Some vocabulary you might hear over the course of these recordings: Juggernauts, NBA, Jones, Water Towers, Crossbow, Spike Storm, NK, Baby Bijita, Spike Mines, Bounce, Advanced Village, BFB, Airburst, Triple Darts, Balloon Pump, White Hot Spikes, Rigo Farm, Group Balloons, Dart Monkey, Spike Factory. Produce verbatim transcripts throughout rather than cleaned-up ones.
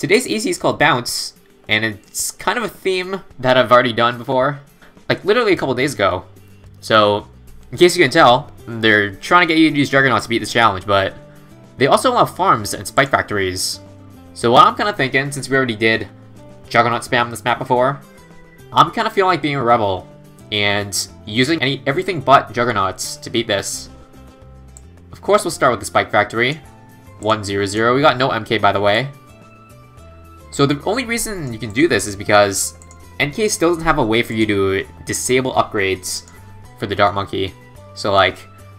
Today's easy is called Bounce, and it's kind of a theme that I've already done before, like literally a couple days ago. So, in case you can tell, they're trying to get you to use Juggernauts to beat this challenge, but they also allow farms and spike factories. So what I'm kind of thinking, since we already did Juggernaut spam on this map before, I'm kind of feeling like being a rebel and using any everything but Juggernauts to beat this. Of course, we'll start with the Spike Factory. one zero zero. We got no M K, by the way. So the only reason you can do this is because N K still doesn't have a way for you to disable upgrades for the Dart Monkey. So like,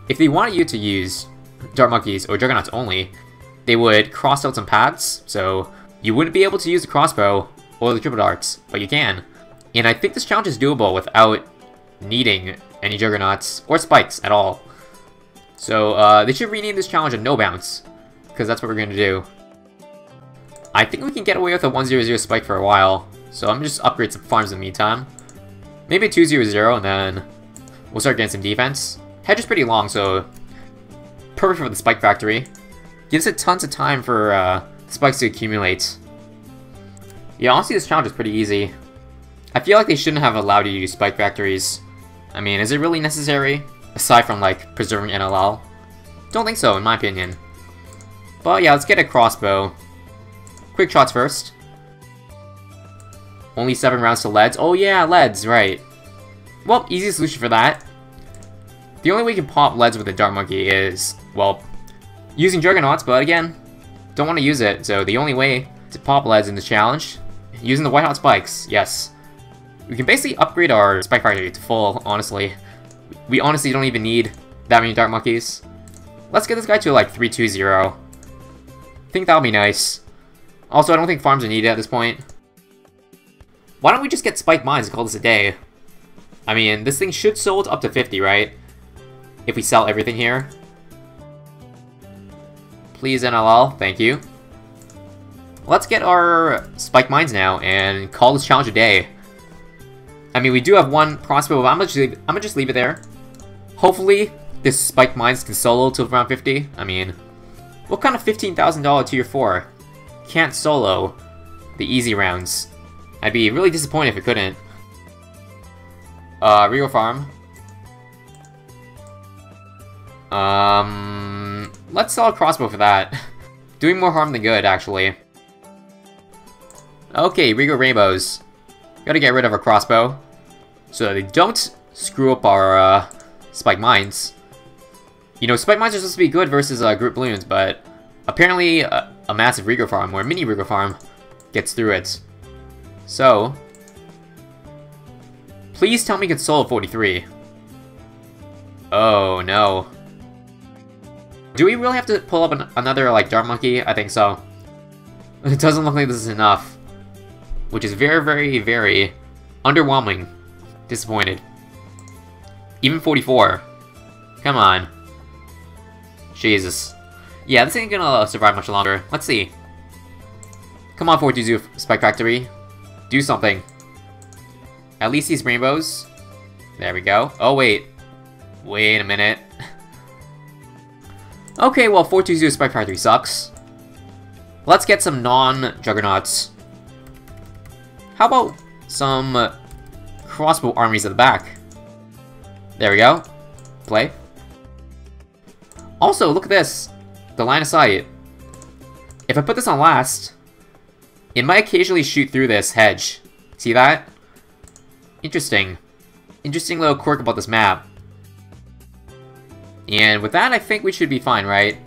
if they wanted you to use Dart Monkeys or Juggernauts only, they would cross out some paths, so you wouldn't be able to use the Crossbow or the Triple Darts, but you can. And I think this challenge is doable without needing any Juggernauts or Spikes at all. So uh, they should rename this challenge a No Bounce, because that's what we're going to do. I think we can get away with a one zero zero Spike for a while, so I'm just upgrade some farms in the meantime. Maybe a two zero zero, and then we'll start getting some defense. Hedge is pretty long, so perfect for the Spike Factory. Gives it tons of time for uh, spikes to accumulate. Yeah, honestly, this challenge is pretty easy. I feel like they shouldn't have allowed you to use spike factories. I mean, is it really necessary? Aside from, like, preserving N L L? Don't think so, in my opinion. But yeah, let's get a crossbow. Quick shots first. Only seven rounds to L E Ds. Oh yeah, L E Ds, right. Well, easy solution for that. The only way you can pop L E Ds with a Dart Monkey is, well, using Juggernauts, but again, don't want to use it, so the only way to pop L E Ds in this challenge, using the White Hot Spikes, yes. We can basically upgrade our Spike Factory to full, honestly. We honestly don't even need that many Dart Monkeys. Let's get this guy to like three two zero. I think that'll be nice. Also, I don't think farms are needed at this point. Why don't we just get Spike Mines and call this a day? I mean, this thing should sold up to fifty, right? If we sell everything here. Please, N L L, thank you. Let's get our Spike Mines now and call this challenge a day. I mean, we do have one crossbow, but I'm gonna just leave, I'm gonna just leave it there. Hopefully, this Spike Mines can solo till around fifty. I mean, what kind of fifteen thousand dollar tier four can't solo the easy rounds? I'd be really disappointed if it couldn't. Uh, Rigo Farm. Um, let's sell a crossbow for that. Doing more harm than good, actually. Okay, Rigo Rainbows. Gotta get rid of our crossbow, so that they don't screw up our uh, Spike Mines. You know, Spike Mines are supposed to be good versus uh, Group Balloons, but apparently uh, a massive Rigo Farm, or a mini Rigo Farm, gets through it. So, please tell me you can solo forty-three. Oh no. Do we really have to pull up an another, like, Dart Monkey? I think so. It doesn't look like this is enough, which is very, very, very underwhelming. Disappointed. Even forty-four. Come on. Jesus. Yeah, this ain't gonna survive much longer. Let's see. Come on, four two zero Spike Factory. Do something. At least these rainbows. There we go. Oh, wait. Wait a minute. Okay, well, four two zero Spike Factory sucks. Let's get some non-Juggernauts. How about some uh, crossbow armies at the back? There we go. Play. Also, look at this. The line of sight. If I put this on last, it might occasionally shoot through this hedge. See that? Interesting. Interesting little quirk about this map. And with that, I think we should be fine, right?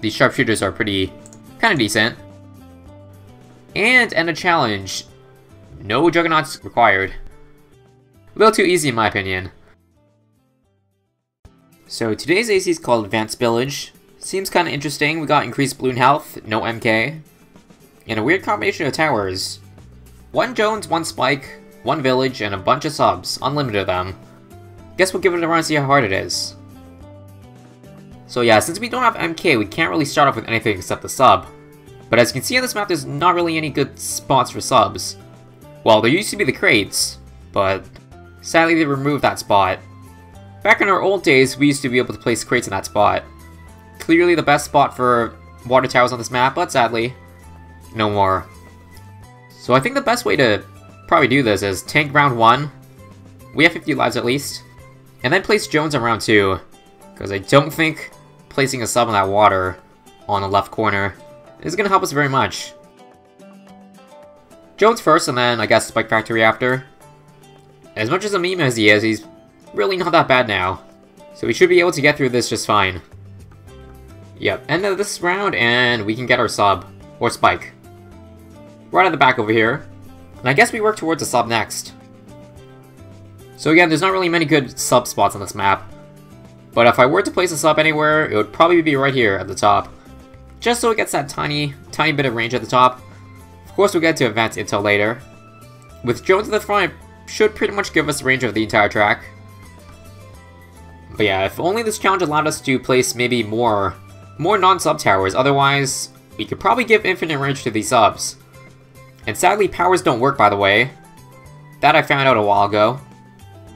These sharpshooters are pretty, kind of decent. And end a challenge. No Juggernauts required. A little too easy in my opinion. So today's A C is called Advanced Village. Seems kind of interesting. We got increased balloon health, no M K, and a weird combination of towers. One Jones, one Spike, one Village, and a bunch of subs. Unlimited of them. Guess we'll give it a run and see how hard it is. So yeah, since we don't have M K, we can't really start off with anything except the sub. But as you can see on this map, there's not really any good spots for subs. Well, there used to be the crates, but sadly they removed that spot. Back in our old days, we used to be able to place crates in that spot. Clearly the best spot for water towers on this map, but sadly, no more. So I think the best way to probably do this is tank round one. We have fifty lives at least. And then place Jones on round two. Because I don't think placing a sub on that water on the left corner is going to help us very much. Jones first, and then I guess Spike Factory after. As much as a meme as he is, he's really not that bad now. So we should be able to get through this just fine. Yep, end of this round, and we can get our sub. Or Spike. Right at the back over here. And I guess we work towards a sub next. So again, there's not really many good sub spots on this map. But if I were to place a sub anywhere, it would probably be right here at the top. Just so it gets that tiny, tiny bit of range at the top. Of course, we'll get to advanced intel later. With Jones at the front, it should pretty much give us range of the entire track. But yeah, if only this challenge allowed us to place maybe more, more non-sub towers. Otherwise, we could probably give infinite range to these subs. And sadly, powers don't work, by the way. That I found out a while ago.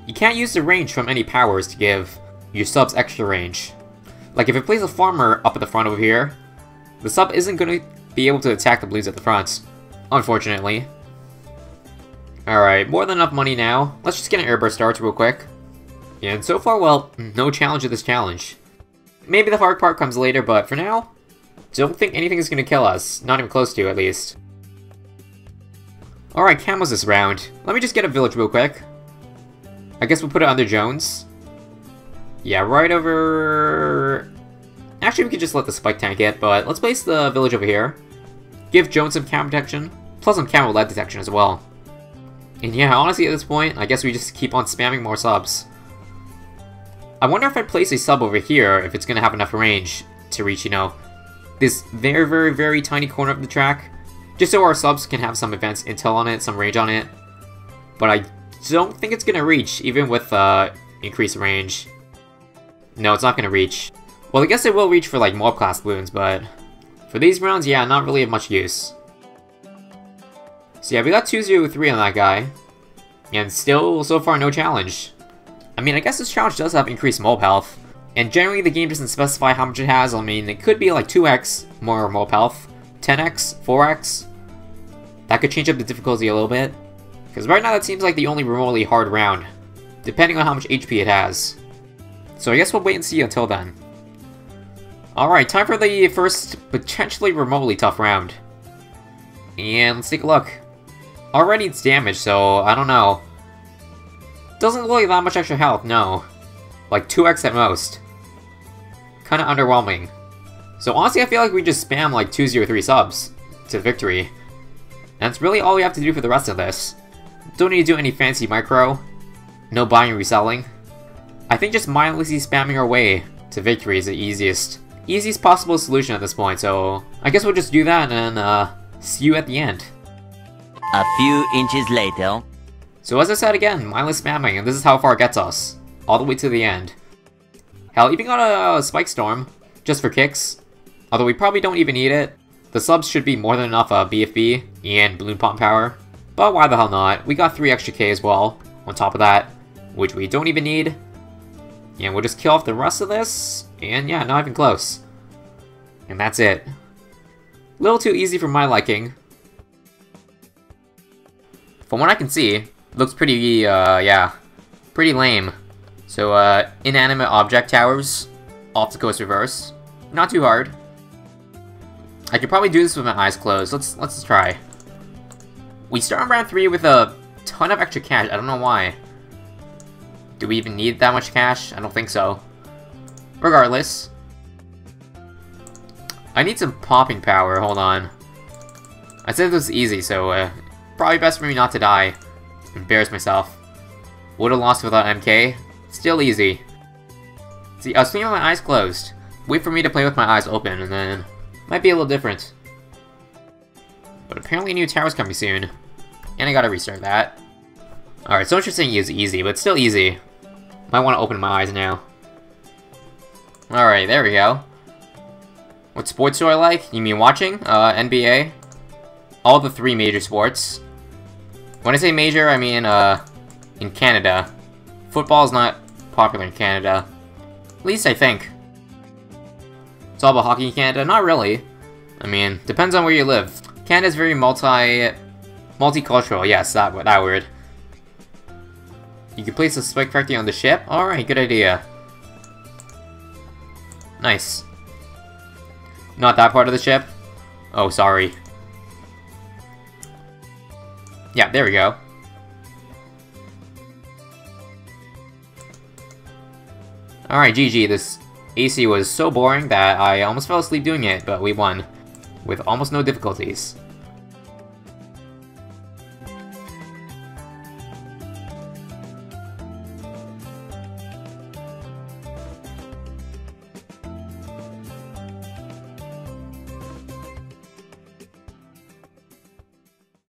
You can't use the range from any powers to give your subs extra range. Like if it plays a farmer up at the front over here, the sub isn't going to be able to attack the blues at the front, unfortunately. Alright, more than enough money now. Let's just get an airburst darts real quick. And so far, well, no challenge to this challenge. Maybe the hard part comes later, but for now, don't think anything is going to kill us. Not even close to, at least. Alright, camos this round. Let me just get a village real quick. I guess we'll put it under Jones. Yeah, right over... Actually, we could just let the spike tank it, but let's place the village over here. Give Jones some camo protection, plus some camo lead detection as well. And yeah, honestly, at this point, I guess we just keep on spamming more subs. I wonder if I place a sub over here, if it's going to have enough range to reach, you know, this very, very, very tiny corner of the track. Just so our subs can have some advanced intel on it, some range on it. But I don't think it's going to reach, even with uh, increased range. No, it's not going to reach. Well, I guess it will reach for, like, more class balloons, but for these rounds, yeah, not really of much use. So yeah, we got two zero three on that guy. And still, so far, no challenge. I mean, I guess this challenge does have increased mob health. And generally, the game doesn't specify how much it has. I mean, it could be like two X more mob health, ten X, four X. That could change up the difficulty a little bit. Because right now, that seems like the only remotely hard round, depending on how much H P it has. So I guess we'll wait and see until then. Alright, time for the first potentially remotely tough round. And let's take a look. Already it's damaged, so I don't know. Doesn't look like that much extra health, no. Like two X at most. Kinda underwhelming. So honestly, I feel like we just spam like two zero three subs to victory. And that's really all we have to do for the rest of this. Don't need to do any fancy micro. No buying and reselling. I think just mindlessly spamming our way to victory is the easiest, easiest possible solution at this point, so I guess we'll just do that and uh, see you at the end. A few inches later. So as I said again, mindless spamming, and this is how far it gets us. All the way to the end. Hell, even got a uh, Spike Storm, just for kicks. Although we probably don't even need it. The subs should be more than enough uh, B F B and Balloon Pump power. But why the hell not? We got three extra K as well, on top of that, which we don't even need. And we'll just kill off the rest of this, and yeah, not even close. And that's it. A little too easy for my liking. From what I can see, it looks pretty, uh, yeah, pretty lame. So, uh, inanimate object towers, off the coast reverse. Not too hard. I could probably do this with my eyes closed. Let's, let's just try. We start on round three with a ton of extra cash, I don't know why. Do we even need that much cash? I don't think so. Regardless. I need some popping power, hold on. I said this was easy, so uh, probably best for me not to die. Embarrass myself. Would've lost without M K. Still easy. See, I was thinking with my eyes closed. Wait for me to play with my eyes open, and then might be a little different. But apparently new tower's coming soon. And I gotta restart that. Alright, so interesting is easy, but still easy. Might want to open my eyes now. Alright, there we go. What sports do I like? You mean watching? Uh, N B A? All the three major sports. When I say major, I mean, uh, in Canada. Football is not popular in Canada. At least I think. It's all about hockey in Canada? Not really. I mean, depends on where you live. Canada's very multi... multicultural. Yes, that, that word. You can place a Spike Factory on the ship? Alright, good idea. Nice. Not that part of the ship? Oh, sorry. Yeah, there we go. Alright, G G. This A C was so boring that I almost fell asleep doing it, but we won. With almost no difficulties.